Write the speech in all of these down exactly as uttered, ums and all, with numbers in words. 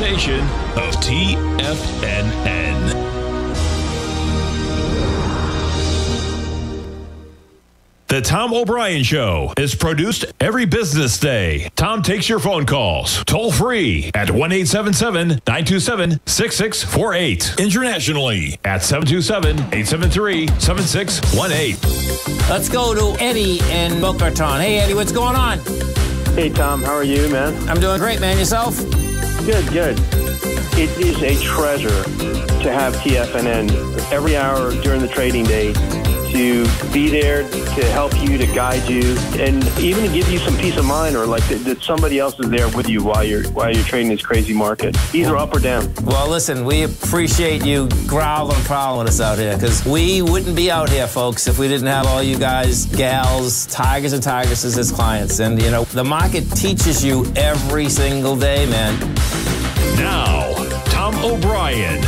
presentation of T F N N. The Tom O'Brien Show is produced every business day. Tom takes your phone calls toll free at one eight seven seven, nine two seven, six six four eight. Internationally at seven two seven, eight seven three, seven six one eight. Let's go to Eddie in Mocarton. Hey, Eddie, what's going on? Hey, Tom, how are you, man? I'm doing great, man. Yourself? Good, good. It is a treasure to have T F N N every hour during the trading day to be there to help you, to guide you, and even to give you some peace of mind, or like that, that somebody else is there with you while you're while you're trading this crazy market, either up or down. Well, listen, we appreciate you growling and prowling us out here, because we wouldn't be out here, folks, if we didn't have all you guys, gals, tigers and tigresses as clients. And, you know, the market teaches you every single day, man. Now, Tom O'Brien.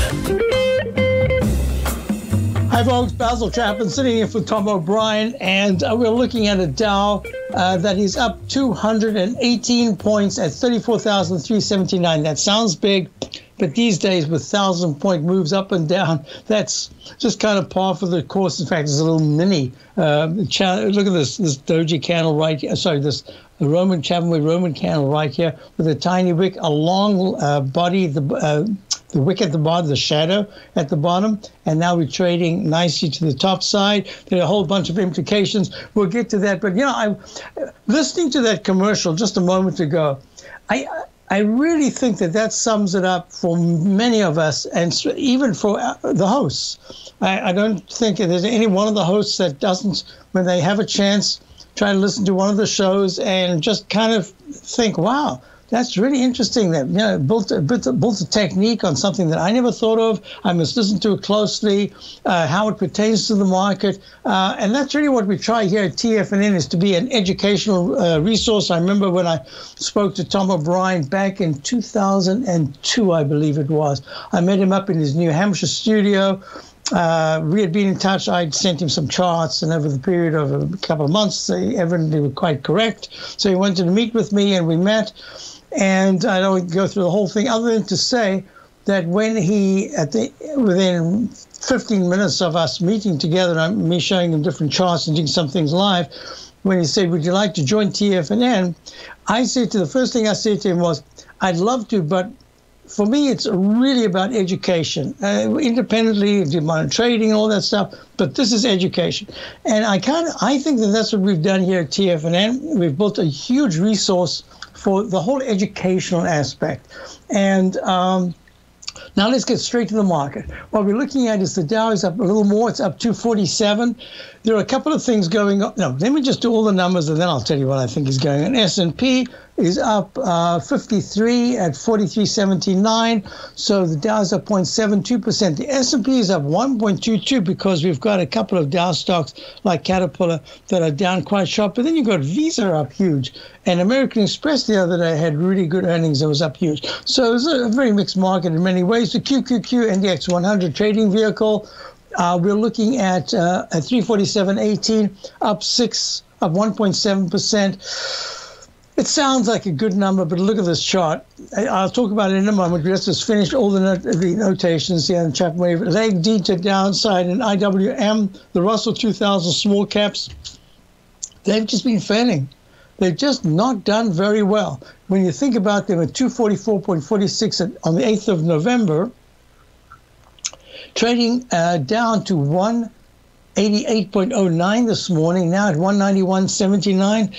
Hi, folks. Basil Chapman sitting here for Tom O'Brien, and uh, we're looking at a Dow uh, that is up two hundred eighteen points at thirty-four thousand three hundred seventy-nine. That sounds big, but these days with thousand-point moves up and down, that's just kind of par for the course. In fact, it's a little mini. Uh, look at this this doji candle right here. Sorry, this Roman Chapman Wave Roman candle right here with a tiny wick, a long uh, body, the uh, the wick at the bottom, the shadow at the bottom, and now we're trading nicely to the top side. There are a whole bunch of implications. We'll get to that. But, you know, I'm listening to that commercial just a moment ago. I I really think that that sums it up for many of us, and even for the hosts. I, I don't think there's any one of the hosts that doesn't, when they have a chance, try to listen to one of the shows and just kind of think, wow, that's really interesting. That, you know, built a, built a, built a technique on something that I never thought of. I must listen to it closely, uh, how it pertains to the market, uh, and that's really what we try here at T F N N, is to be an educational uh, resource. I remember when I spoke to Tom O'Brien back in two thousand two, I believe it was. I met him up in his New Hampshire studio. Uh, we had been in touch. I'd sent him some charts, and over the period of a couple of months, they evidently were quite correct. So he wanted to meet with me, and we met. And I don't go through the whole thing, other than to say that when he, at the within fifteen minutes of us meeting together, and me showing him different charts and doing some things live, when he said, "Would you like to join T F N N?" I said to the first thing I said to him was, "I'd love to, but for me, it's really about education. Uh, independently, do my trading and all that stuff, but this is education." And I kind of, I think that that's what we've done here at T F N N. We've built a huge resource for the whole educational aspect. And um, now let's get straight to the market. What we're looking at is the Dow is up a little more. It's up two forty-seven. There are a couple of things going on. No, let me just do all the numbers, and then I'll tell you what I think is going on. S and P is up uh, fifty-three at forty-three seventy-nine. So the Dow is up zero point seven two percent. The S and P is up one point two two, because we've got a couple of Dow stocks like Caterpillar that are down quite sharp. But then you've got Visa up huge. And American Express the other day had really good earnings that was up huge. So it was a very mixed market in many ways. The Q Q Q N D X one hundred trading vehicle, Uh, we're looking at uh, at three forty-seven eighteen, up six, up one point seven percent. It sounds like a good number, but look at this chart. I'll talk about it in a moment. Let's just finish all the, not the notations here in Chapman Wave. Leg D to downside in I W M, the Russell two thousand small caps, they've just been failing. They've just not done very well. When you think about them at two forty-four forty-six on the eighth of November, trading uh, down to one eighty-eight point oh nine this morning, now at one ninety-one seventy-nine.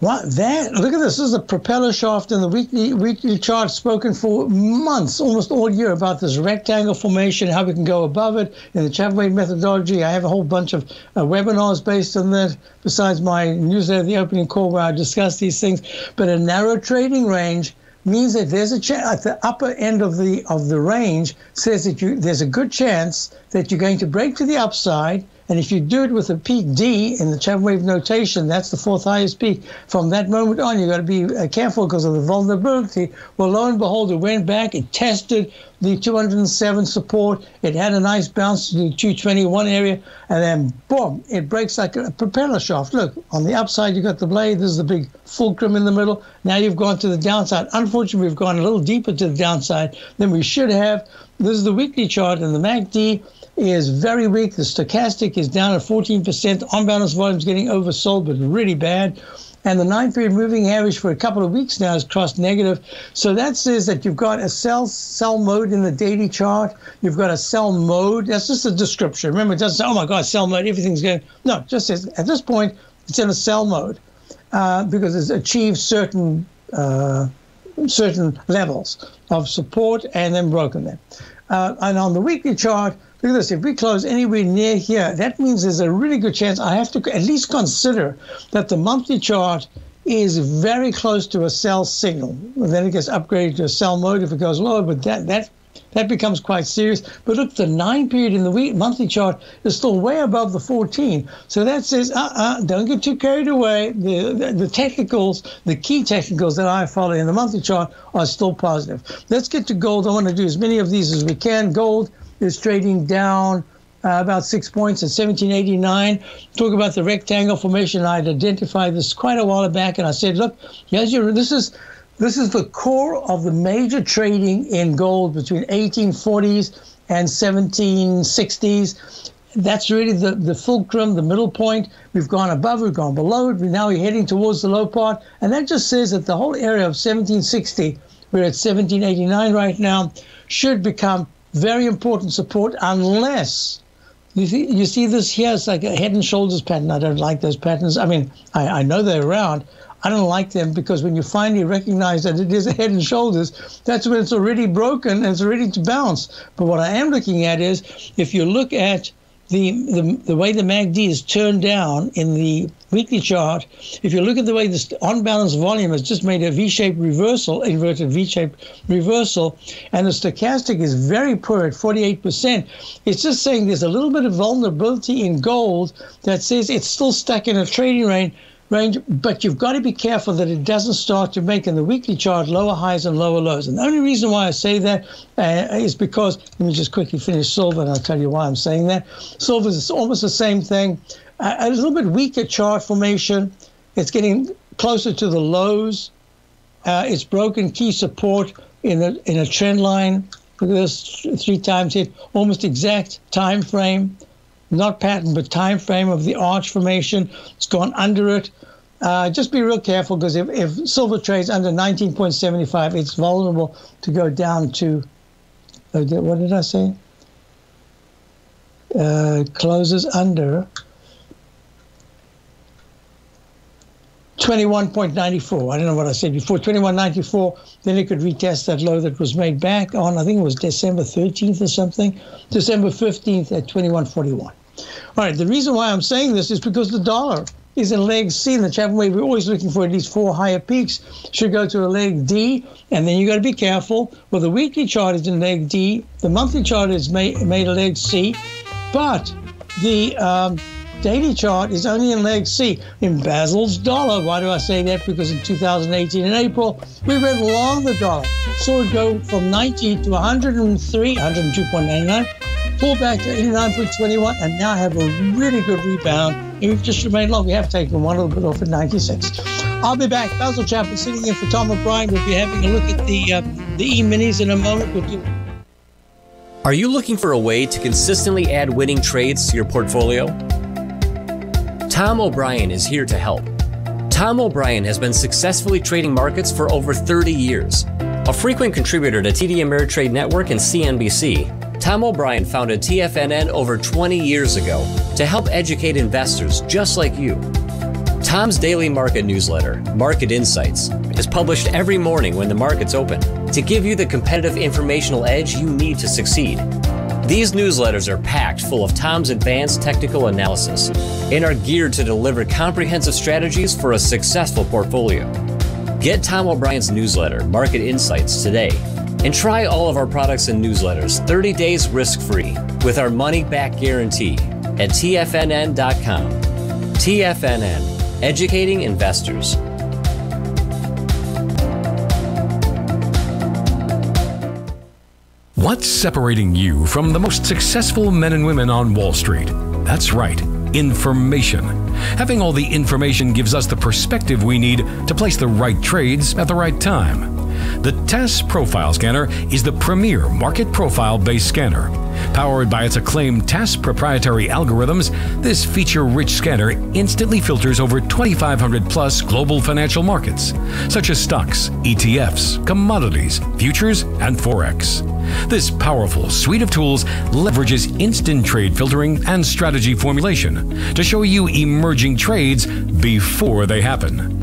What that? Look at this. This is a propeller shaft in the weekly weekly chart, spoken for months, almost all year, about this rectangle formation, how we can go above it. In the Chapman Wave methodology, I have a whole bunch of uh, webinars based on that, besides my newsletter, The Opening Call, where I discuss these things. But a narrow trading range means that there's a chance at the upper end of the of the range, says that you there's a good chance that you're going to break to the upside. And if you do it with a peak D in the Chapman Wave notation, that's the fourth highest peak. From that moment on, you've got to be careful because of the vulnerability. Well, lo and behold, it went back, it tested. the two hundred seven support. It had a nice bounce to the two twenty-one area, and then boom, it breaks like a propeller shaft. Look, on the upside, you've got the blade. There's the big fulcrum in the middle. Now you've gone to the downside. Unfortunately, we've gone a little deeper to the downside than we should have. This is the weekly chart, and the M A C D is very weak. The stochastic is down at fourteen percent. On-balance volume is getting oversold, but really bad. And the nine-period moving average for a couple of weeks now has crossed negative. So that says that you've got a sell sell mode in the daily chart. You've got a sell mode. That's just a description. Remember, it doesn't say, oh, my God, sell mode, everything's going. No, it just says at this point, it's in a sell mode uh, because it's achieved certain, uh, certain levels of support and then broken them. Uh, and on the weekly chart, look at this, if we close anywhere near here, that means there's a really good chance I have to at least consider that the monthly chart is very close to a sell signal. And then it gets upgraded to a sell mode if it goes lower, but that that that becomes quite serious. But look, the nine period in the week monthly chart is still way above the fourteen. So that says, uh-uh, don't get too carried away. The, the, the technicals, the key technicals that I follow in the monthly chart are still positive. Let's get to gold. I want to do as many of these as we can. Gold is trading down uh, about six points at seventeen eighty-nine. Talk about the rectangle formation. I had identified this quite a while back, and I said, look, here's your, this is this is the core of the major trading in gold between eighteen forties and seventeen sixties. That's really the, the fulcrum, the middle point. We've gone above, we've gone below it. Now we're heading towards the low part. And that just says that the whole area of seventeen sixty, we're at seventeen eighty-nine right now, should become very important support, unless you see, you see this here. It's like a head and shoulders pattern. I don't like those patterns. I mean, I, I know they're around. I don't like them because when you finally recognize that it is a head and shoulders, that's when it's already broken and it's ready to bounce. But what I am looking at is if you look at the, the, the way the M A C D is turned down in the weekly chart, if you look at the way this on-balance volume has just made a V-shaped reversal, inverted V-shaped reversal, and the stochastic is very poor at forty-eight percent, it's just saying there's a little bit of vulnerability in gold that says it's still stuck in a trading range. Range, but you've got to be careful that it doesn't start to make in the weekly chart lower highs and lower lows. And the only reason why I say that uh, is because, let me just quickly finish silver and I'll tell you why I'm saying that. Silver is almost the same thing, uh, a little bit weaker chart formation. It's getting closer to the lows. Uh, it's broken key support in a, in a trend line. Look at this, three times hit, almost exact time frame. Not pattern, but time frame of the arch formation. It's gone under it. Uh, just be real careful because if, if silver trades under nineteen seventy-five, it's vulnerable to go down to, uh, what did I say? Uh, closes under twenty-one ninety-four. I don't know what I said before, twenty-one ninety-four. Then it could retest that low that was made back on, I think it was December thirteenth or something, December fifteenth at twenty-one forty-one. All right, the reason why I'm saying this is because the dollar is in leg C. In the Chapman Wave, we're always looking for at least four higher peaks. Should go to a leg D, and then you got to be careful. Well, the weekly chart is in leg D. The monthly chart is made, made a leg C, but the um, daily chart is only in leg C, in Basil's dollar. Why do I say that? Because in two thousand eighteen, in April, we went long the dollar. Saw it go from ninety to one oh three, one oh two ninety-nine. Pull back to eighty-nine twenty-one and now have a really good rebound. And we've just remained long. We have taken one little bit off at ninety-six. I'll be back. Basil Chapman sitting in for Tom O'Brien. We'll be having a look at the uh, the E-minis in a moment. We'll do. Are you looking for a way to consistently add winning trades to your portfolio? Tom O'Brien is here to help. Tom O'Brien has been successfully trading markets for over thirty years. A frequent contributor to T D Ameritrade Network and C N B C, Tom O'Brien founded T F N N over twenty years ago to help educate investors just like you. Tom's daily market newsletter, Market Insights, is published every morning when the markets open to give you the competitive informational edge you need to succeed. These newsletters are packed full of Tom's advanced technical analysis and are geared to deliver comprehensive strategies for a successful portfolio. Get Tom O'Brien's newsletter, Market Insights, today. And try all of our products and newsletters thirty days risk-free with our money-back guarantee at T F N N dot com. T F N N, educating investors. What's separating you from the most successful men and women on Wall Street? That's right, information. Having all the information gives us the perspective we need to place the right trades at the right time. The T A S Profile Scanner is the premier market profile-based scanner. Powered by its acclaimed T A S proprietary algorithms, this feature-rich scanner instantly filters over twenty-five hundred plus global financial markets, such as stocks, E T Fs, commodities, futures, and Forex. This powerful suite of tools leverages instant trade filtering and strategy formulation to show you emerging trades before they happen.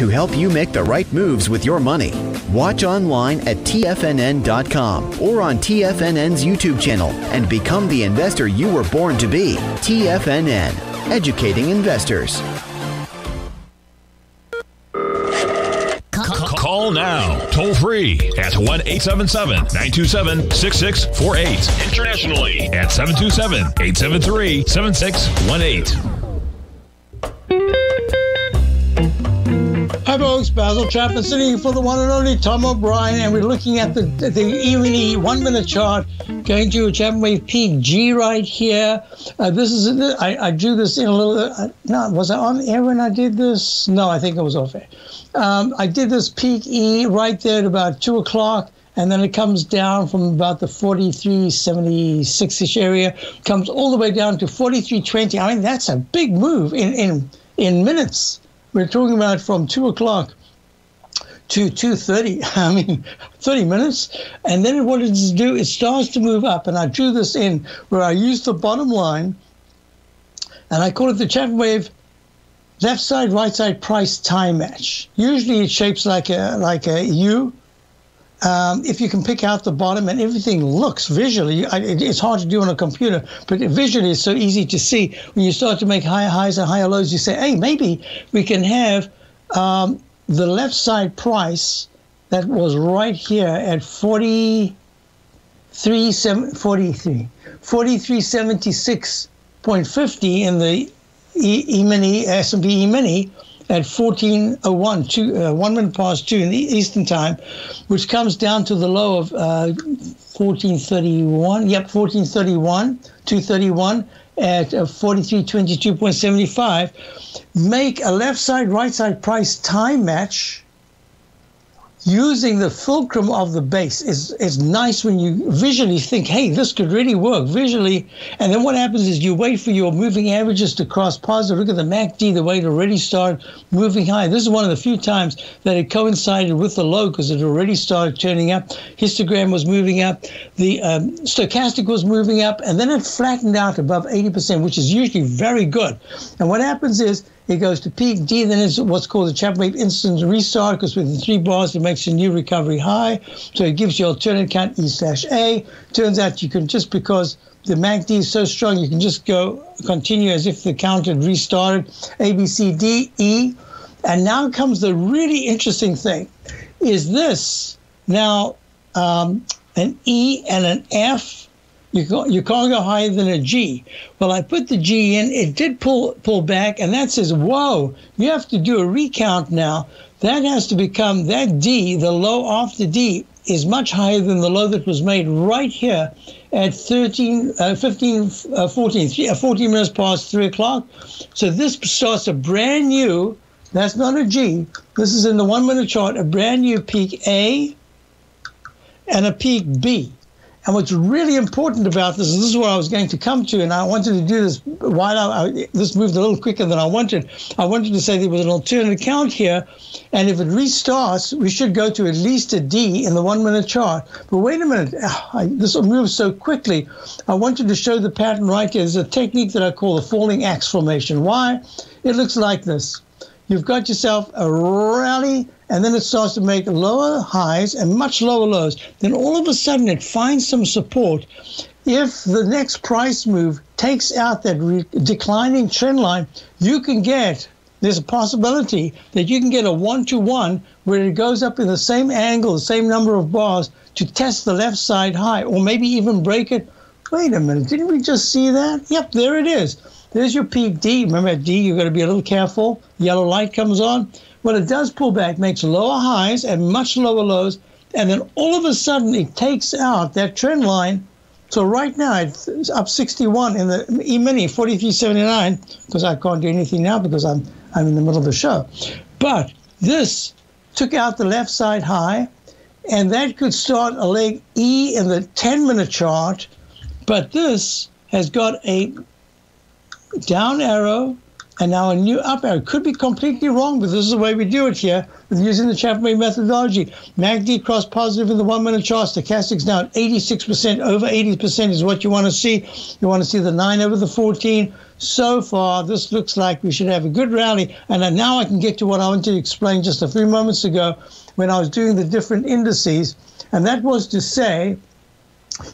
to help you make the right moves with your money. Watch online at T F N N dot com or on T F N N's YouTube channel and become the investor you were born to be. T F N N, educating investors. Call now, toll free at one eight seven seven, nine two seven, six six four eight. Internationally at seven two seven, eight seven three, seven six one eight. Hi folks, Basil Chapman sitting for the one and only Tom O'Brien, and we're looking at the the E and E one minute chart, going to a Chapman Wave peak G right here. Uh, this is I, I drew this in a little. Uh, no, was I on air when I did this? No, I think I was off air. Um, I did this peak E right there at about two o'clock. And then it comes down from about the forty-three seventy-six-ish area, comes all the way down to forty-three twenty. I mean, that's a big move in in in minutes. We're talking about from two o'clock to two thirty, I mean, thirty minutes. And then what it do, it starts to move up. And I drew this in where I used the bottom line, and I call it the Chapman Wave left side, right side price time match. Usually it shapes like a, like a U. Um, if you can pick out the bottom, and everything looks visually, I, it, it's hard to do on a computer, but visually it's so easy to see. When you start to make higher highs and higher lows, you say, hey, maybe we can have um, the left side price that was right here at forty-three seventy-six point five zero in the E-mini, S and P E-mini, at fourteen oh one, two, uh, one minute past two in the Eastern time, which comes down to the low of uh, fourteen thirty-one. Yep, fourteen thirty-one, two thirty-one at uh, forty-three twenty-two point seven five. Make a left side, right side price time match using the fulcrum of the base. It's, it's nice when you visually think, hey, this could really work visually. And then what happens is you wait for your moving averages to cross positive. Look at the M A C D, the way it already started moving high. This is one of the few times that it coincided with the low because it already started turning up. Histogram was moving up. The um, stochastic was moving up. And then it flattened out above eighty percent, which is usually very good. And what happens is, it goes to peak D, then it's what's called the Chapman Wave instant restart, because within three bars it makes a new recovery high. So it gives you alternate count E slash A. Turns out you can, just because the M A C D is so strong, you can just go continue as if the count had restarted, A, B, C, D, E. And now comes the really interesting thing, is this now um, an E and an F. You can't, you can't go higher than a G. Well, I put the G in. It did pull pull back, and that says, whoa, you have to do a recount now. That has to become that D, the low after D, is much higher than the low that was made right here at thirteen, uh, fifteen, uh, fourteen, uh, fourteen minutes past three o'clock. So this starts a brand new That's not a G. This is in the one-minute chart, a brand new peak A and a peak B. And what's really important about this, and this is where I was going to come to, and I wanted to do this while I, I, this moved a little quicker than I wanted. I wanted to say there was an alternate account here, and if it restarts, we should go to at least a D in the one-minute chart. But wait a minute, I, this moves so quickly. I wanted to show the pattern right here. There's a technique that I call the falling axe formation. Why? It looks like this. You've got yourself a rally, and then it starts to make lower highs and much lower lows. Then all of a sudden it finds some support. If the next price move takes out that re declining trend line, you can get, there's a possibility that you can get a one-to-one where it goes up in the same angle, the same number of bars to test the left side high or maybe even break it. Wait a minute, didn't we just see that? Yep, there it is. There's your peak D. Remember at D, you've got to be a little careful. Yellow light comes on. Well, it does pull back, makes lower highs and much lower lows, and then all of a sudden it takes out that trend line. So right now it's up sixty-one in the E-mini, forty-three seventy-nine, because I can't do anything now because I'm I'm in the middle of the show. But this took out the left side high, and that could start a leg E in the ten-minute chart. But this has got a down arrow, and now a new up arrow. Could be completely wrong, but this is the way we do it here with using the Chapman Wave methodology. M A C D crossed positive in the one-minute chart. Stochastics now at eighty-six percent. Over eighty percent is what you want to see. You want to see the nine over the fourteen. So far, this looks like we should have a good rally. And now I can get to what I wanted to explain just a few moments ago when I was doing the different indices. And that was to say,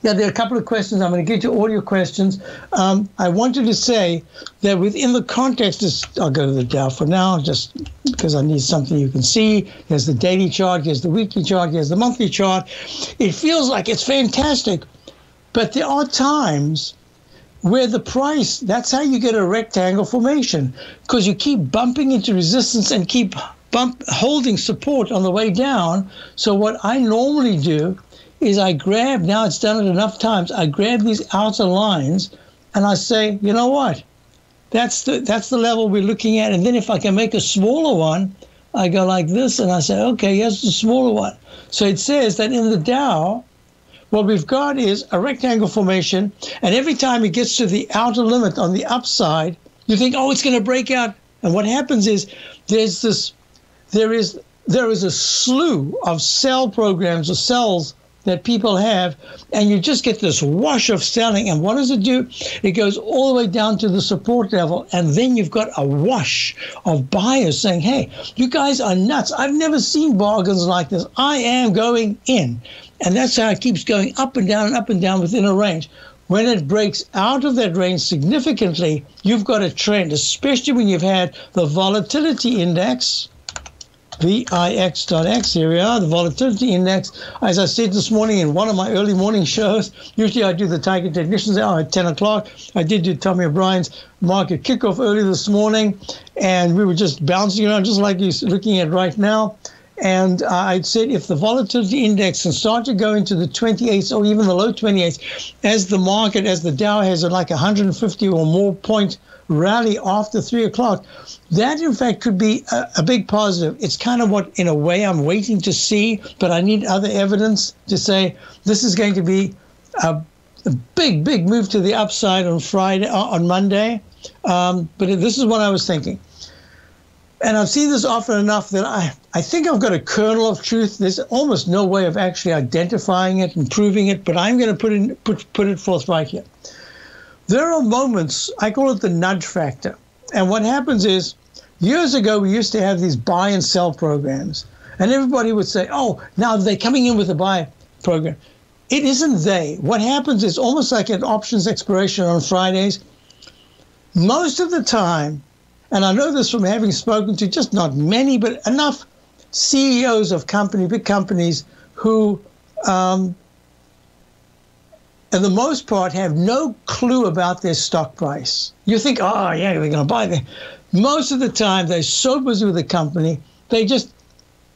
yeah, there are a couple of questions. I'm going to get to all your questions. Um, I wanted to say that within the context, is, I'll go to the Dow for now, just because I need something you can see. Here's the daily chart. Here's the weekly chart. Here's the monthly chart. It feels like it's fantastic, but there are times where the price, that's how you get a rectangle formation, because you keep bumping into resistance and keep bump, holding support on the way down. So what I normally do is I grab, now it's done it enough times, I grab these outer lines and I say, you know what, that's the, that's the level we're looking at. And then if I can make a smaller one, I go like this and I say, okay, here's the smaller one. So it says that in the Dow, what we've got is a rectangle formation, and every time it gets to the outer limit on the upside, you think, oh, it's going to break out. And what happens is there's this, there is, there is a slew of sell programs or sells that people have, and you just get this wash of selling. And what does it do? It goes all the way down to the support level, and then you've got a wash of buyers saying, hey, you guys are nuts. I've never seen bargains like this. I am going in. And that's how it keeps going up and down and up and down within a range. When it breaks out of that range significantly, you've got a trend, especially when you've had the volatility index, V I X dot X, here we are, the volatility index. As I said this morning in one of my early morning shows, usually I do the Tiger Technician's Hour at ten o'clock. I did do Tommy O'Brien's market kickoff early this morning, and we were just bouncing around just like you're looking at right now. And uh, I'd said if the volatility index can start to go into the twenty-eights or even the low twenty-eights, as the market, as the Dow has like one hundred fifty or more point rally after three o'clock, that in fact could be a, a big positive. It's kind of what, in a way, I'm waiting to see, but I need other evidence to say this is going to be a, a big, big move to the upside on Friday, uh, on Monday. Um, but this is what I was thinking. And I've seen this often enough that I, I think I've got a kernel of truth. There's almost no way of actually identifying it and proving it, but I'm going to put, in, put, put it forth right here. There are moments, I call it the nudge factor. And what happens is, years ago, we used to have these buy and sell programs. And everybody would say, oh, now they're coming in with a buy program. It isn't they. What happens is almost like an options expiration on Fridays. Most of the time, and I know this from having spoken to just not many, but enough C E Os of company, big companies who, um, for the most part, have no clue about their stock price. You think, oh, yeah, we're going to buy that. Most of the time, they're so busy with the company, they just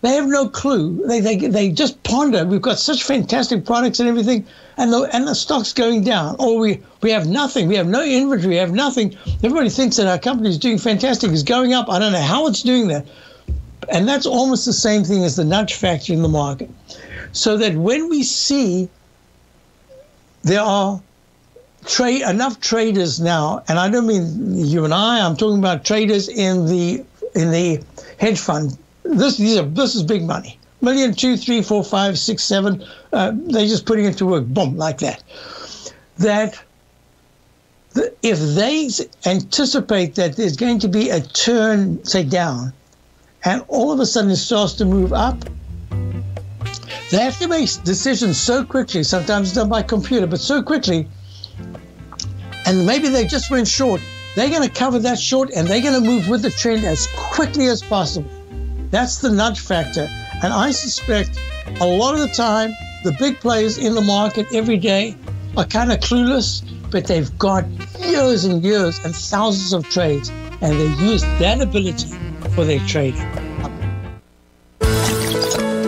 They have no clue. They they they just ponder. We've got such fantastic products and everything, and the and the stock's going down. Or we we have nothing. We have no inventory. We have nothing. Everybody thinks that our company is doing fantastic. It's going up. I don't know how it's doing that. And that's almost the same thing as the nudge factor in the market. So that when we see there are trade enough traders now, and I don't mean you and I. I'm talking about traders in the in the hedge fund. This these are this is big money. Million, two, three, four, five, six, seven. Uh, they're just putting it to work. Boom, like that. That the, if they anticipate that there's going to be a turn, say down, and all of a sudden it starts to move up, they have to make decisions so quickly. Sometimes it's done by computer, but so quickly. And maybe they just went short. They're going to cover that short, and they're going to move with the trend as quickly as possible. That's the nudge factor. And I suspect a lot of the time, the big players in the market every day are kind of clueless, but they've got years and years and thousands of trades, and they use that ability for their trading.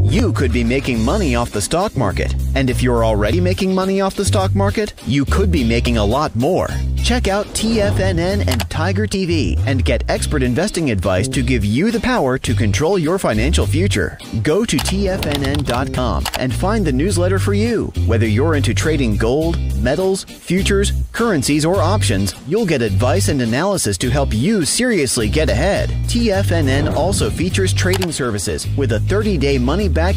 You could be making money off the stock market. And if you're already making money off the stock market, you could be making a lot more. Check out T F N N and Tiger T V and get expert investing advice to give you the power to control your financial future. Go to T F N N dot com and find the newsletter for you. Whether you're into trading gold, metals, futures, currencies, or options, you'll get advice and analysis to help you seriously get ahead. T F N N also features trading services with a thirty-day money-back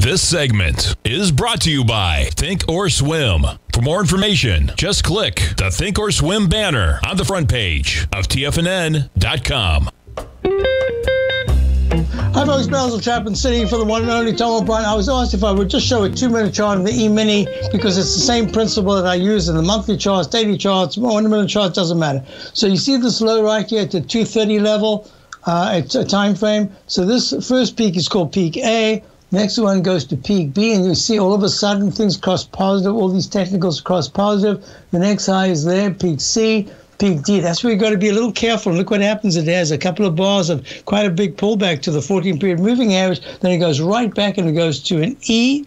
This segment is brought to you by Think or Swim. For more information, just click the Think or Swim banner on the front page of T F N N dot com. Hi folks, Basil Chapman sitting for the one and only Tom O'Brien. I was asked if I would just show a two-minute chart of the E-mini because it's the same principle that I use in the monthly charts, daily charts, one-minute charts, doesn't matter. So you see this low right here at the two thirty level, uh, it's a time frame. So this first peak is called peak A. Next one goes to peak B, and you see all of a sudden things cross positive, all these technicals cross positive. The next high is there, peak C. Big D. That's where you've got to be a little careful. Look what happens. It has a couple of bars of quite a big pullback to the fourteen period moving average. Then it goes right back and it goes to an E,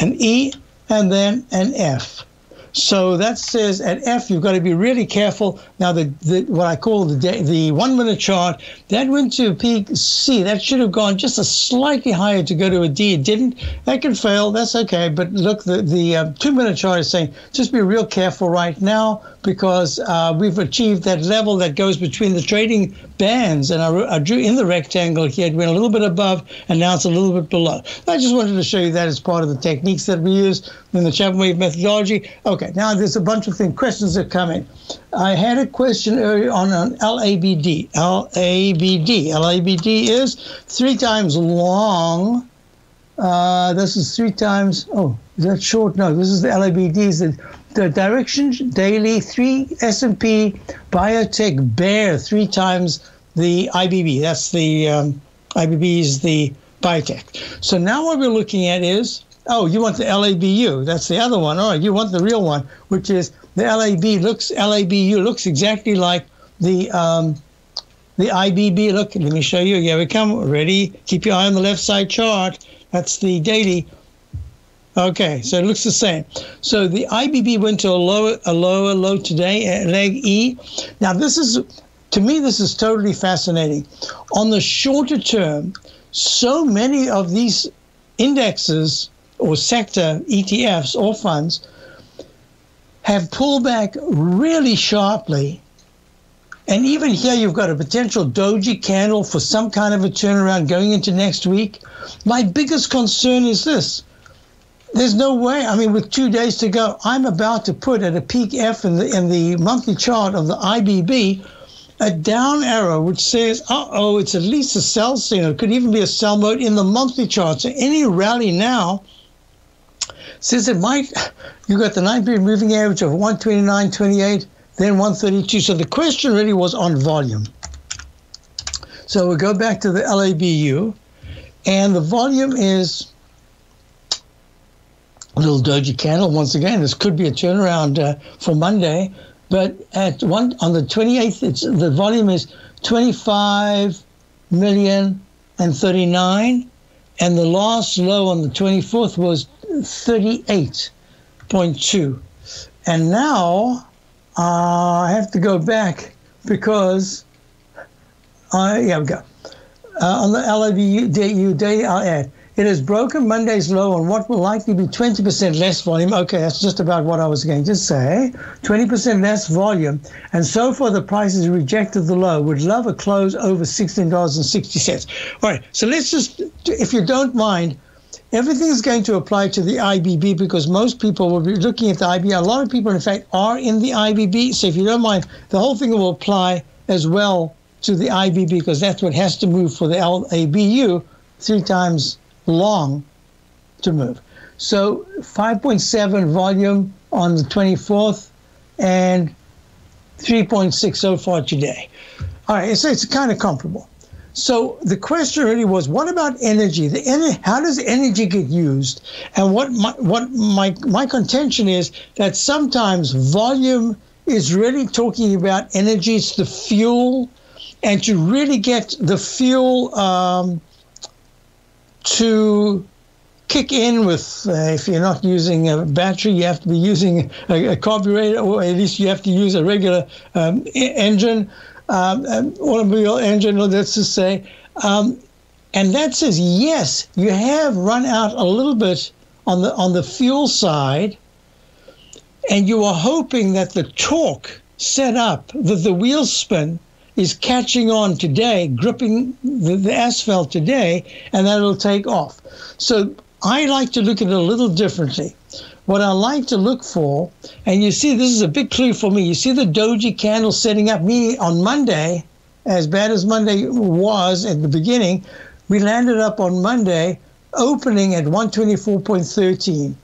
an E, and then an F. So that says at F, you've got to be really careful. Now, the, the what I call the day, the one-minute chart, that went to peak C. That should have gone just a slightly higher to go to a D. It didn't. That can fail. That's okay. But look, the, the uh, two-minute chart is saying just be real careful right now because uh, we've achieved that level that goes between the trading bands. And I, I drew in the rectangle here. It went a little bit above, and now it's a little bit below. I just wanted to show you that as part of the techniques that we use in the Chapman Wave methodology. Okay, now there's a bunch of things, questions that come in. I had a question earlier on on L A B D. L A B D. L A B D is three times long. Uh, this is three times, oh, is that short? No, this is the L A B D. Is the, the direction daily, three S and P biotech bear, three times the I B B. That's the, um, I B B is the biotech. So now what we're looking at is, oh, you want the L A B U. That's the other one. All right, you want the real one, which is the L A B looks, L A B U looks exactly like the um, the I B B. Look, let me show you. Here we come. Ready? Keep your eye on the left side chart. That's the daily. Okay, so it looks the same. So the I B B went to a lower, a lower low today, leg E. Now this is, to me, this is totally fascinating. On the shorter term, so many of these indexes or sector E T Fs or funds have pulled back really sharply. And even here, you've got a potential doji candle for some kind of a turnaround going into next week. My biggest concern is this. There's no way. I mean, with two days to go, I'm about to put at a peak F in the, in the monthly chart of the I B B a down arrow, which says, uh-oh, it's at least a sell signal. It could even be a sell mode in the monthly chart. So any rally now, since it might, you got the nine period moving average of one twenty-nine twenty-eight, then one thirty-two. So the question really was on volume. So we'll go back to the L A B U, and the volume is a little doji candle. Once again, this could be a turnaround uh, for Monday, but at one on the twenty-eighth, it's, the volume is twenty-five million and thirty-nine, and the last low on the twenty-fourth was thirty-eight point two. And now uh, I have to go back because I, yeah, we go. Uh, on the L A B U day, I'll add, it has broken Monday's low on what will likely be twenty percent less volume. Okay, that's just about what I was going to say. twenty percent less volume. And so far, the price has rejected the low. Would love a close over sixteen dollars and sixty cents. All right, so let's just, if you don't mind, everything is going to apply to the I B B because most people will be looking at the I B B. A lot of people, in fact, are in the I B B. So if you don't mind, the whole thing will apply as well to the I B B because that's what has to move for the L A B U three times long to move. So five point seven volume on the twenty-fourth and three point six so far today. All right, so it's kind of comparable. So the question really was, what about energy? The ener how does energy get used? And what my, what my, my contention is that sometimes volume is really talking about energy. It's the fuel. And to really get the fuel um, to kick in with, uh, if you're not using a battery, you have to be using a, a carburetor, or at least you have to use a regular um, e engine. Um, an automobile engine, let's just say, um, and that says yes, you have run out a little bit on the on the fuel side, and you are hoping that the torque set up, that the wheel spin is catching on today, gripping the, the asphalt today, and that it'll take off. So I like to look at it a little differently. What I like to look for, and you see this is a big clue for me, you see the doji candle setting up, meaning on Monday, as bad as Monday was at the beginning, we landed up on Monday opening at one twenty-four thirteen.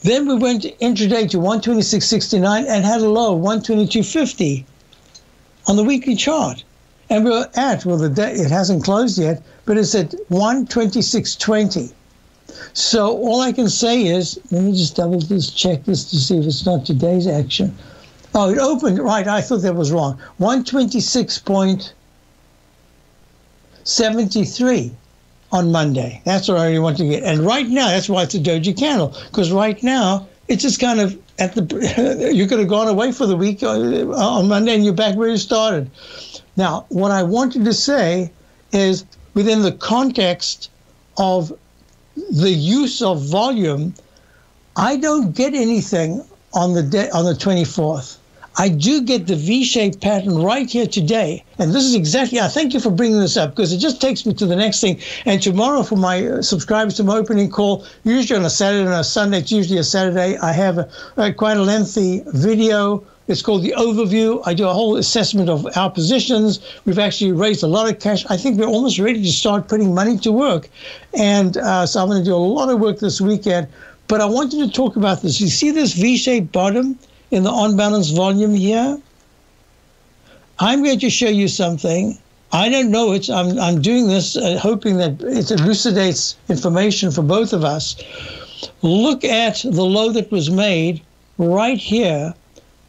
Then we went intraday to one twenty-six sixty-nine and had a low of one twenty-two fifty on the weekly chart. And we were at, well, the day, it hasn't closed yet, but it's at one twenty-six twenty. So all I can say is, let me just double this, check this to see if it's not today's action. Oh, it opened, right, I thought that was wrong. one twenty-six point seven three on Monday. That's what I really want to get. And right now, that's why it's a doji candle, because right now, it's just kind of at the, you could have gone away for the week on Monday and you're back where you started. Now, what I wanted to say is within the context of the use of volume, I don't get anything on the day, on the twenty-fourth. I do get the V-shaped pattern right here today. And this is exactly, I thank you for bringing this up because it just takes me to the next thing. And tomorrow for my subscribers to my opening call, usually on a Saturday and a Sunday, it's usually a Saturday, I have a, a quite a lengthy video. It's called The Overview. I do a whole assessment of our positions. We've actually raised a lot of cash. I think we're almost ready to start putting money to work. And uh, so I'm going to do a lot of work this weekend. But I wanted to talk about this. You see this V-shaped bottom in the on-balance volume here? I'm going to show you something. I don't know it. I'm, I'm doing this uh, hoping that it elucidates information for both of us. Look at the low that was made right here.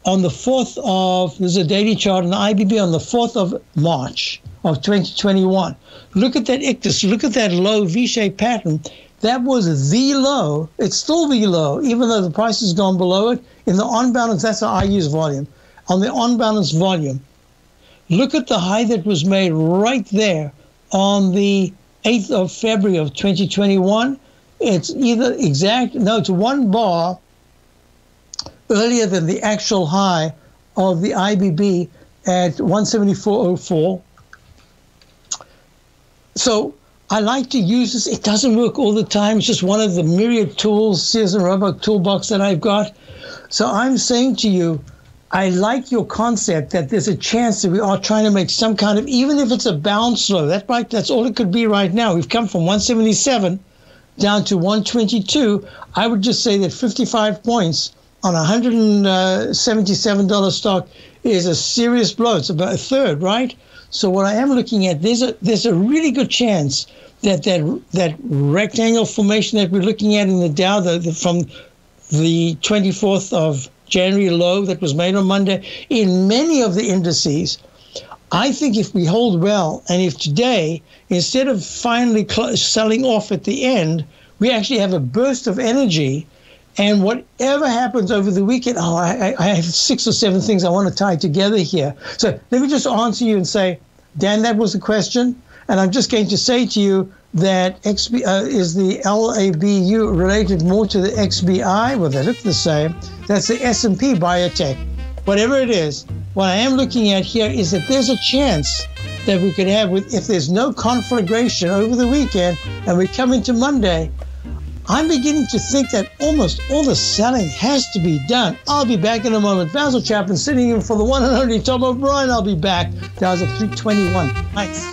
On the fourth of, there's a daily chart in the I B B on the fourth of March of twenty twenty-one. Look at that ictus, look at that low V-shaped pattern. That was the low, it's still the low, even though the price has gone below it. In the on-balance, that's how I use volume. On the on-balance volume, look at the high that was made right there on the eighth of February of twenty twenty-one. It's either exact, no, it's one bar earlier than the actual high of the I B B at one seventy-four point oh four. So I like to use this. It doesn't work all the time. It's just one of the myriad tools, Sears and Roebuck toolbox that I've got. So I'm saying to you, I like your concept that there's a chance that we are trying to make some kind of, even if it's a bounce low, that right, that's all it could be right now. We've come from one seventy-seven down to one twenty-two. I would just say that fifty-five points on a one hundred seventy-seven dollar stock is a serious blow. It's about a third, right? So what I am looking at, there's a, there's a really good chance that that, that rectangle formation that we're looking at in the Dow the, the, from the twenty-fourth of January low that was made on Monday, in many of the indices, I think if we hold well, and if today, instead of finally selling off at the end, we actually have a burst of energy. And whatever happens over the weekend, oh, I, I have six or seven things I want to tie together here. So let me just answer you and say, Dan, that was the question. And I'm just going to say to you that X B, uh, is the L A B U related more to the X B I? Well, they look the same. That's the S and P biotech. Whatever it is, what I am looking at here is that there's a chance that we could have, with, if there's no conflagration over the weekend and we come into Monday, I'm beginning to think that almost all the selling has to be done. I'll be back in a moment. Basil Chapman sitting in for the one and only Tom O'Brien. I'll be back. Dow's at three twenty-one. Thanks.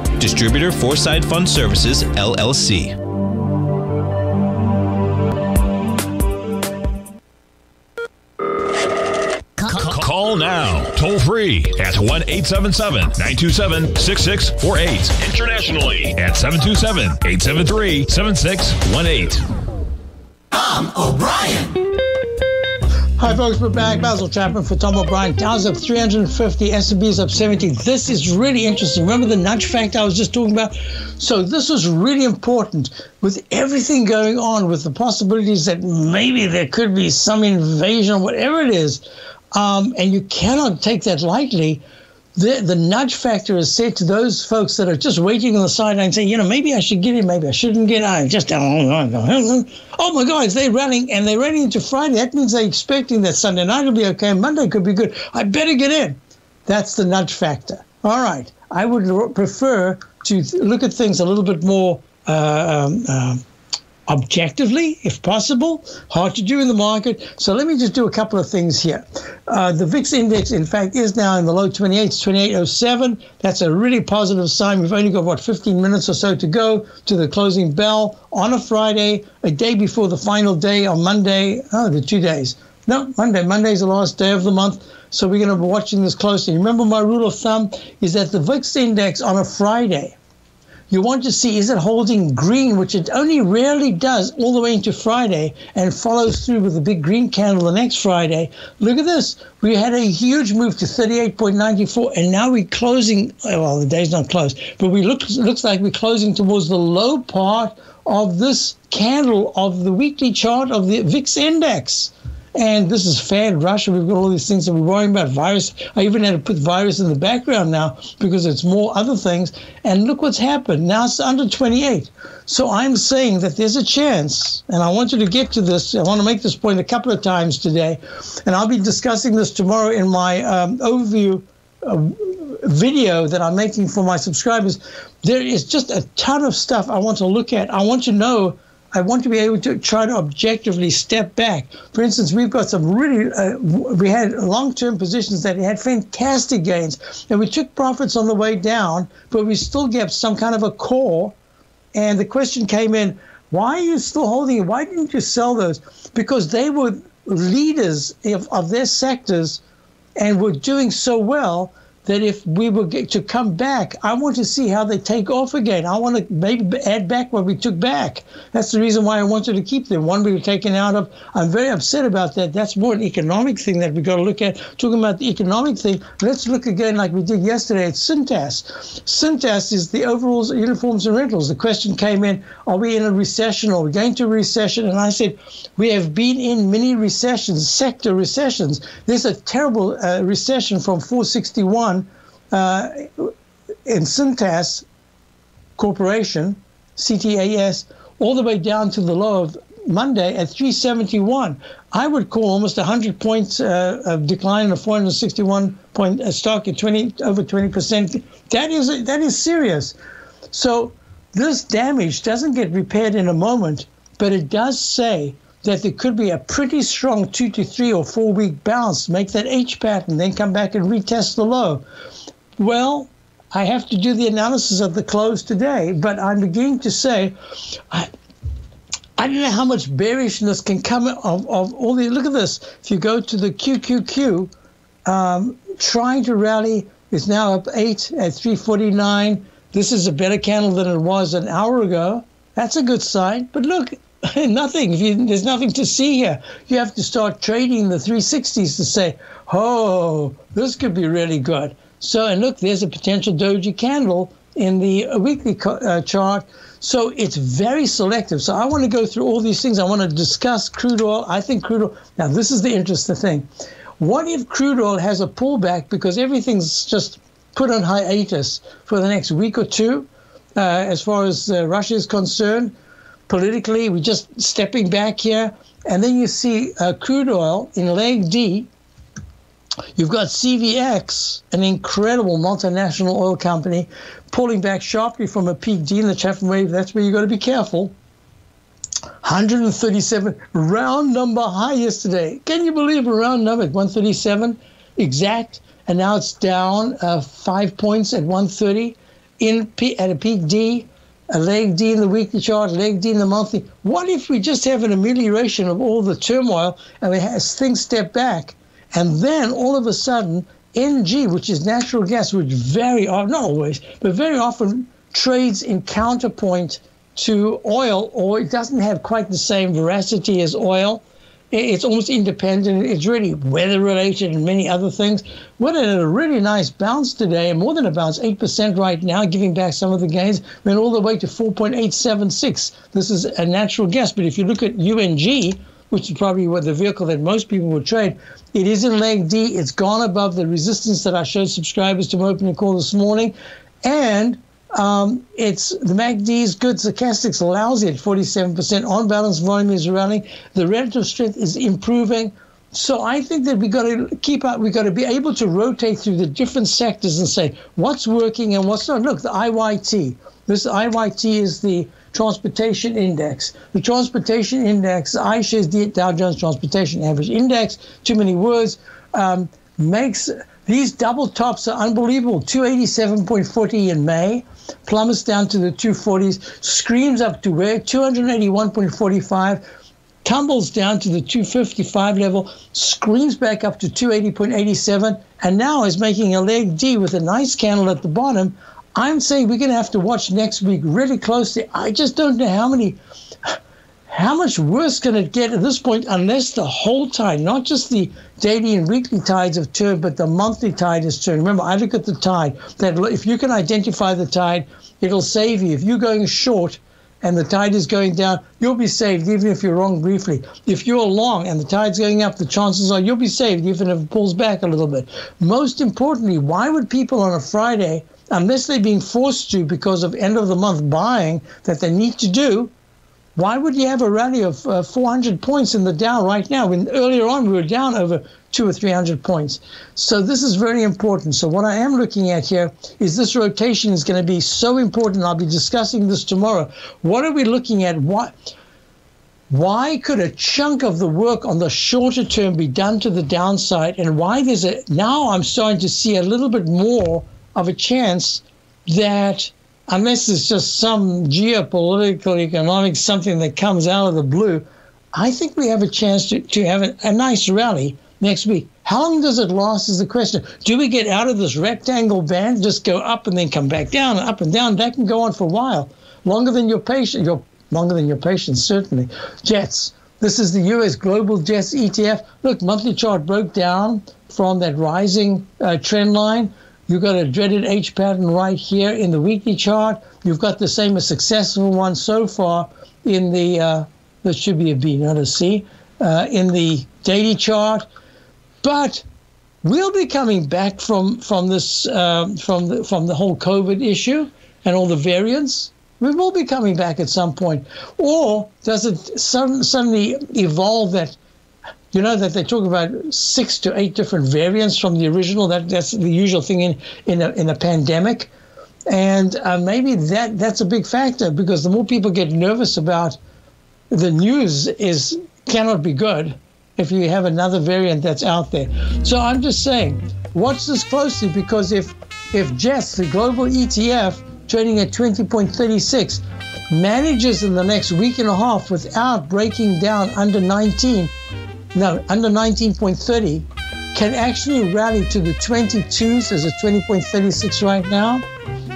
Distributor Foreside Fund Services, L L C. Call now, toll free at one eight seven seven, nine two seven, six six four eight. Internationally at seven two seven, eight seven three, seven six one eight. Tom O'Brien. Hi folks, we're back. Basil Chapman for Tom O'Brien. Dow's up three hundred fifty, S and P is up seventy. This is really interesting. Remember the nudge factor I was just talking about? So this was really important. With everything going on, with the possibilities that maybe there could be some invasion or whatever it is, um, and you cannot take that lightly, the, the nudge factor is said to those folks that are just waiting on the sideline saying, you know, maybe I should get in, maybe I shouldn't get in. Just, oh my God, they're running, and they're running into Friday. That means they're expecting that Sunday night will be okay, Monday could be good. I better get in. That's the nudge factor. All right. I would prefer to look at things a little bit more uh, um, uh, objectively, if possible. Hard to do in the market. So let me just do a couple of things here. Uh, the V I X index, in fact, is now in the low twenty-eights, twenty-eight oh seven. That's a really positive sign. We've only got, what, fifteen minutes or so to go to the closing bell on a Friday, a day before the final day on Monday. Oh, the two days. No, Monday. Monday's the last day of the month. So we're going to be watching this closely. Remember, my rule of thumb is that the V I X index on a Friday, you want to see, is it holding green, which it only rarely does all the way into Friday and follows through with a big green candle the next Friday. Look at this. We had a huge move to thirty-eight ninety-four, and now we're closing. Well, the day's not closed, but we look, looks like we're closing towards the low part of this candle of the weekly chart of the V I X index. And this is Fed, Russia. We've got all these things that we're worrying about. Virus. I even had to put virus in the background now because it's more other things. And look what's happened. Now it's under twenty-eight. So I'm saying that there's a chance, and I want you to get to this. I want to make this point a couple of times today. And I'll be discussing this tomorrow in my um, overview uh, video that I'm making for my subscribers. There is just a ton of stuff I want to look at. I want you to know, I want to be able to try to objectively step back. For instance, we've got some really, uh, we had long-term positions that had fantastic gains, and we took profits on the way down, but we still kept some kind of a core. And the question came in, why are you still holding it? Why didn't you sell those? Because they were leaders of, of their sectors and were doing so well that if we were to come back, I want to see how they take off again. I want to maybe add back what we took back. That's the reason why I wanted to keep them. One we were taken out of, I'm very upset about that. That's more an economic thing that we've got to look at. Talking about the economic thing, let's look again like we did yesterday at Cintas. Cintas is the overalls, uniforms, and rentals. The question came in, are we in a recession? Are we going to a recession? And I said, we have been in mini recessions, sector recessions. There's a terrible uh, recession from four sixty-one. Uh, in Cintas Corporation, C T A S, all the way down to the low of Monday at three seventy-one. I would call almost one hundred points uh, of decline in a four hundred sixty-one point stock at twenty over twenty percent. That is that is serious. So this damage doesn't get repaired in a moment, but it does say that there could be a pretty strong two to three or four week bounce, make that H pattern, then come back and retest the low. Well, I have to do the analysis of the close today, but I'm beginning to say, I, I don't know how much bearishness can come of, of all the, look at this. If you go to the Q Q Q, um, trying to rally is now up eight at three forty-nine. This is a better candle than it was an hour ago. That's a good sign, but look, nothing, if you, there's nothing to see here. You have to start trading the three sixties to say, oh, this could be really good. So, and look, there's a potential doji candle in the weekly uh, chart. So it's very selective. So I want to go through all these things. I want to discuss crude oil. I think crude oil, now this is the interesting thing. What if crude oil has a pullback because everything's just put on hiatus for the next week or two, uh, as far as uh, Russia is concerned? Politically, we're just stepping back here. And then you see uh, crude oil in leg D. You've got C V X, an incredible multinational oil company, pulling back sharply from a peak D in the Chapman wave. That's where you've got to be careful. one thirty-seven, round number high yesterday. Can you believe a round number at one thirty-seven exact? And now it's down uh, five points at one thirty in P at a peak D, a leg D in the weekly chart, leg D in the monthly. What if we just have an amelioration of all the turmoil and we have things step back? And then all of a sudden, N G, which is natural gas, which very often, not always, but very often trades in counterpoint to oil, or it doesn't have quite the same veracity as oil. It's almost independent. It's really weather-related and many other things. We're at a really nice bounce today, more than a bounce, eight percent right now, giving back some of the gains. Went all the way to four point eight seven six. This is a natural gas, but if you look at U N G, which is probably what the vehicle that most people would trade. It is in leg D. It's gone above the resistance that I showed subscribers to my opening call this morning. And um, it's the M A C D is good. Stochastics lousy at forty-seven percent. On balance, volume is running. The relative strength is improving. So I think that we got to keep up. We got to be able to rotate through the different sectors and say what's working and what's not. Look, the I Y T. This I Y T is the transportation index. The transportation index, iShares Dow Jones Transportation Average Index, too many words, um, makes these double tops are unbelievable. two eighty-seven point four zero in May, plummets down to the two forties, screams up to where? two eighty-one point four five, tumbles down to the two fifty-five level, screams back up to two eighty point eight seven, and now is making a leg D with a nice candle at the bottom. I'm saying we're going to have to watch next week really closely. I just don't know how many, how much worse can it get at this point unless the whole tide, not just the daily and weekly tides have turned, but the monthly tide has turned. Remember, I look at the tide. That if you can identify the tide, it'll save you. If you're going short and the tide is going down, you'll be saved even if you're wrong briefly. If you're long and the tide's going up, the chances are you'll be saved even if it pulls back a little bit. Most importantly, why would people on a Friday, unless they're being forced to because of end of the month buying that they need to do, why would you have a rally of uh, four hundred points in the Dow right now when earlier on we were down over two or three hundred points? So this is very important. So what I am looking at here is this rotation is going to be so important. I'll be discussing this tomorrow. What are we looking at? What? Why could a chunk of the work on the shorter term be done to the downside? And why there's a, now I'm starting to see a little bit more of a chance that, unless it's just some geopolitical, economic, something that comes out of the blue, I think we have a chance to, to have a, a nice rally next week. How long does it last is the question. Do we get out of this rectangle band, just go up and then come back down and up and down? That can go on for a while, longer than your patience, your, longer than your patience, certainly. Jets. This is the U S Global Jets E T F. Look, monthly chart broke down from that rising uh, trend line. You've got a dreaded H pattern right here in the weekly chart. You've got the same, a successful one so far in the, uh, this should be a B, not a C, uh, in the daily chart. But we'll be coming back from from this, um, from the, from the whole COVID issue and all the variants. We will be coming back at some point. Or does it some, suddenly evolve that, you know, that they talk about six to eight different variants from the original. That that's the usual thing in in a in a pandemic, and uh, maybe that that's a big factor because the more people get nervous about the news is cannot be good if you have another variant that's out there. So I'm just saying, watch this closely, because if if JETS, the global E T F, trading at twenty point three six, manages in the next week and a half without breaking down under nineteen, no, under nineteen point three zero, can actually rally to the twenty-twos. There's a twenty point three six right now.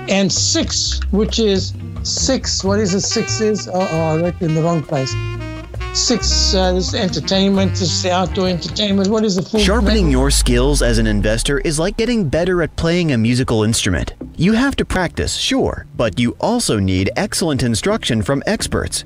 And six, which is six. What is it? Six is? Oh, oh I wrote it in the wrong place. Six, uh, this is entertainment, this is the outdoor entertainment. What is the full Sharpening your skills as an investor is like getting better at playing a musical instrument. You have to practice, sure, but you also need excellent instruction from experts.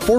for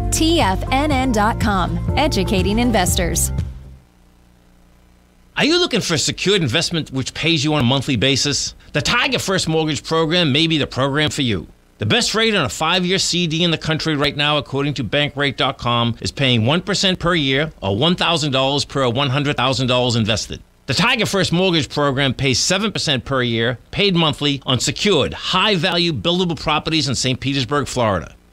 T F N N dot com, educating investors. Are you looking for a secured investment which pays you on a monthly basis? The Tiger First Mortgage Program may be the program for you. The best rate on a five year C D in the country right now, according to Bankrate dot com, is paying one percent per year or one thousand dollars per one hundred thousand dollars invested. The Tiger First Mortgage Program pays seven percent per year, paid monthly, on secured, high-value, buildable properties in Saint Petersburg, Florida.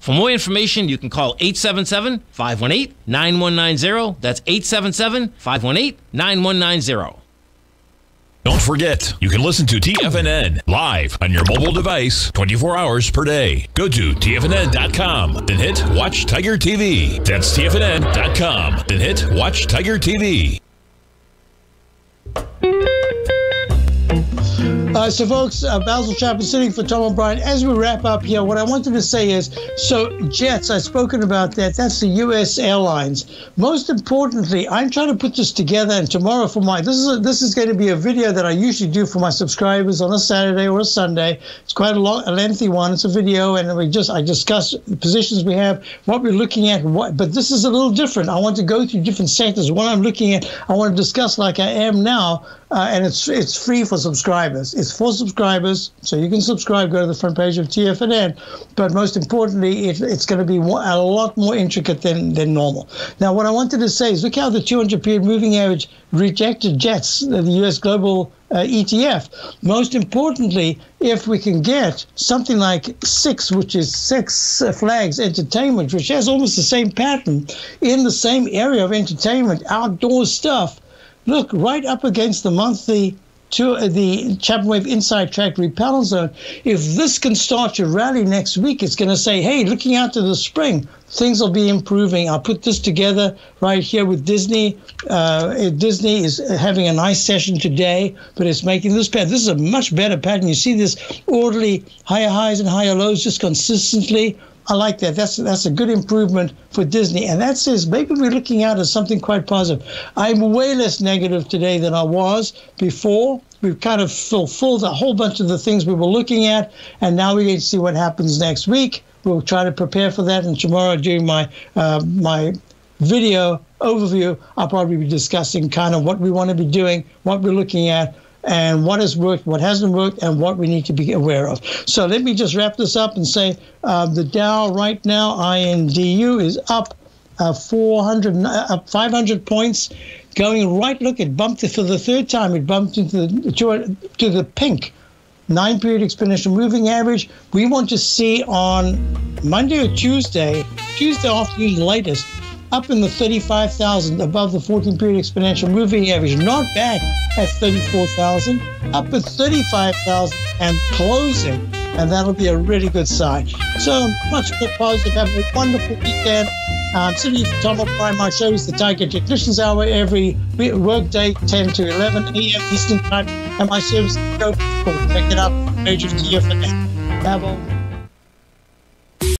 For more information, you can call eight seven seven, five one eight, nine one nine zero. That's eight seven seven, five one eight, nine one nine zero. Don't forget, you can listen to T F N N live on your mobile device twenty-four hours per day. Go to T F N N dot com, then hit Watch Tiger T V. That's T F N N dot com, then hit Watch Tiger T V. Uh, so, folks, uh, Basil Chapman sitting for Tom O'Brien. As we wrap up here, what I wanted to say is, so JETS, I've spoken about that. That's the U S airlines. Most importantly, I'm trying to put this together, and tomorrow for my, this is a, this is going to be a video that I usually do for my subscribers on a Saturday or a Sunday. It's quite a, long, a lengthy one. It's a video, and we just I discuss the positions we have, what we're looking at, what, but this is a little different. I want to go through different sectors. What I'm looking at, I want to discuss like I am now. Uh, and it's it's free for subscribers. It's for subscribers, so you can subscribe, go to the front page of T F N N. But most importantly, it, it's going to be a lot more intricate than, than normal. Now, what I wanted to say is look how the two hundred period moving average rejected JETS, the U S global uh, E T F. Most importantly, if we can get something like six, which is Six Flags Entertainment, which has almost the same pattern in the same area of entertainment, outdoor stuff, look, right up against the monthly to the Chapman Wave inside track repel zone, if this can start to rally next week, it's going to say, hey, looking out to the spring, things will be improving. I'll put this together right here with Disney. Uh, Disney is having a nice session today, but it's making this pattern. This is a much better pattern. You see this orderly higher highs and higher lows just consistently. I like that. That's that's a good improvement for Disney. And that says maybe we're looking out at something quite positive. I'm way less negative today than I was before. We've kind of fulfilled a whole bunch of the things we were looking at. And now we're going to see what happens next week. We'll try to prepare for that. And tomorrow during my uh, my video overview, I'll probably be discussing kind of what we want to be doing, what we're looking at, and what has worked, what hasn't worked, and what we need to be aware of. So let me just wrap this up and say uh, the Dow right now, I N D U, is up uh, four hundred, up five hundred points, going right. Look, it bumped for the third time. It bumped into the to, to the pink nine-period exponential moving average. We want to see on Monday or Tuesday, Tuesday afternoon latest, up in the thirty-five thousand, above the fourteen-period exponential moving average, not back at thirty-four thousand, up at thirty-five thousand and closing, and that'll be a really good sign. So much more positive. Have a wonderful weekend. Um, Sydney, Tom O'Brien, my show is the Tiger Technician's Hour every workday, ten to eleven a m Eastern Time, and my service is open. Check it out, page of T F N N. Have a